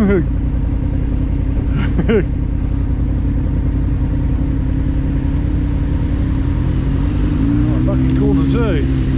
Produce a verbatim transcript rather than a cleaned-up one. Fucking cool to see.